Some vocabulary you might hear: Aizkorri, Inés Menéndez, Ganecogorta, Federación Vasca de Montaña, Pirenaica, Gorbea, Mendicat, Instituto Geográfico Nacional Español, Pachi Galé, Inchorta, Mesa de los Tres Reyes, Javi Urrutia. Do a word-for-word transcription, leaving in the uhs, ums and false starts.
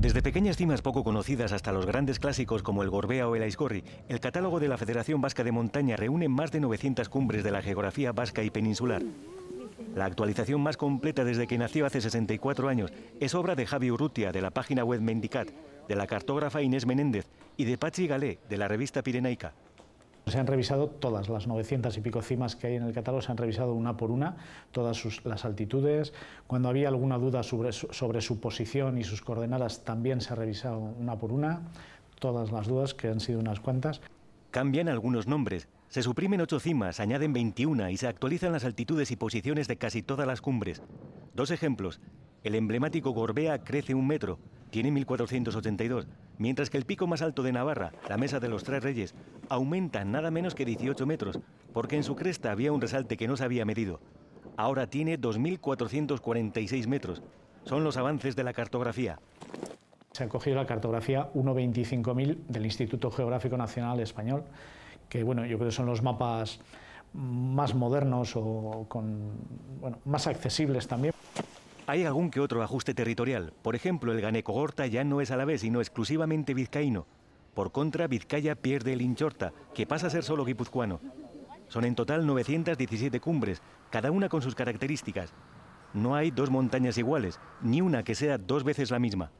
Desde pequeñas cimas poco conocidas hasta los grandes clásicos como el Gorbea o el Aizkorri, el catálogo de la Federación Vasca de Montaña reúne más de novecientas cumbres de la geografía vasca y peninsular. La actualización más completa desde que nació hace sesenta y cuatro años es obra de Javi Urrutia, de la página web Mendicat, de la cartógrafa Inés Menéndez y de Pachi Galé, de la revista Pirenaica. Se han revisado todas las novecientas y pico cimas que hay en el catálogo, se han revisado una por una, todas sus, las altitudes. Cuando había alguna duda sobre, sobre su posición y sus coordenadas, también se ha revisado una por una, todas las dudas, que han sido unas cuantas. Cambian algunos nombres, se suprimen ocho cimas, añaden veintiuna y se actualizan las altitudes y posiciones de casi todas las cumbres. Dos ejemplos: el emblemático Gorbea crece un metro, tiene mil cuatrocientos ochenta y dos, mientras que el pico más alto de Navarra, la Mesa de los Tres Reyes, aumenta nada menos que dieciocho metros, porque en su cresta había un resalte que no se había medido. Ahora tiene dos mil cuatrocientos cuarenta y seis metros. Son los avances de la cartografía. Se ha cogido la cartografía uno veinticinco mil del Instituto Geográfico Nacional Español, que bueno, yo creo que son los mapas más modernos o con, bueno, más accesibles también. Hay algún que otro ajuste territorial. Por ejemplo, el Ganecogorta ya no es alavés, sino exclusivamente vizcaíno. Por contra, Vizcaya pierde el Inchorta, que pasa a ser solo guipuzcoano. Son en total novecientas diecisiete cumbres, cada una con sus características. No hay dos montañas iguales, ni una que sea dos veces la misma.